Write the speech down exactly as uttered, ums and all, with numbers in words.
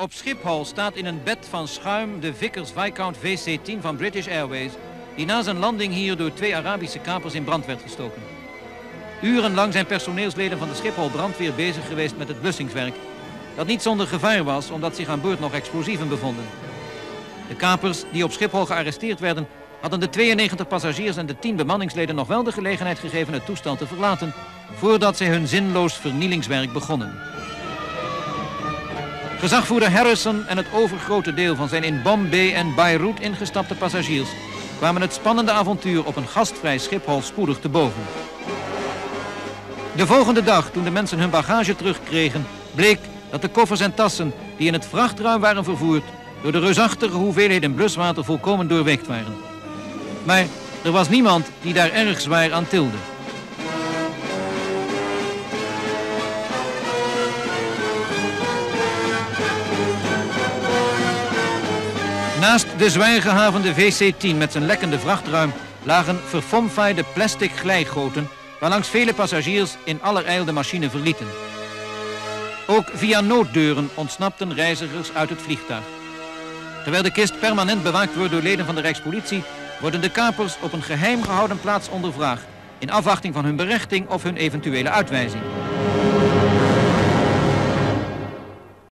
Op Schiphol staat in een bed van schuim de Vickers Viscount V C tien van British Airways, die na zijn landing hier door twee Arabische kapers in brand werd gestoken. Urenlang zijn personeelsleden van de Schiphol brandweer bezig geweest met het blussingswerk, dat niet zonder gevaar was omdat zich aan boord nog explosieven bevonden. De kapers die op Schiphol gearresteerd werden, hadden de tweeënnegentig passagiers en de tien bemanningsleden nog wel de gelegenheid gegeven het toestel te verlaten, voordat zij hun zinloos vernielingswerk begonnen. Gezagvoerder Harrison en het overgrote deel van zijn in Bombay en Beirut ingestapte passagiers kwamen het spannende avontuur op een gastvrij Schiphol spoedig te boven. De volgende dag, toen de mensen hun bagage terugkregen, bleek dat de koffers en tassen die in het vrachtruim waren vervoerd door de reusachtige hoeveelheden bluswater volkomen doorweekt waren. Maar er was niemand die daar erg zwaar aan tilde. Naast de zwaargehavende V C tien met zijn lekkende vrachtruim lagen verfomfaaide plastic glijgoten waarlangs vele passagiers in allerijl de machine verlieten. Ook via nooddeuren ontsnapten reizigers uit het vliegtuig. Terwijl de kist permanent bewaakt wordt door leden van de Rijkspolitie, worden de kapers op een geheim gehouden plaats ondervraagd, in afwachting van hun berechting of hun eventuele uitwijzing.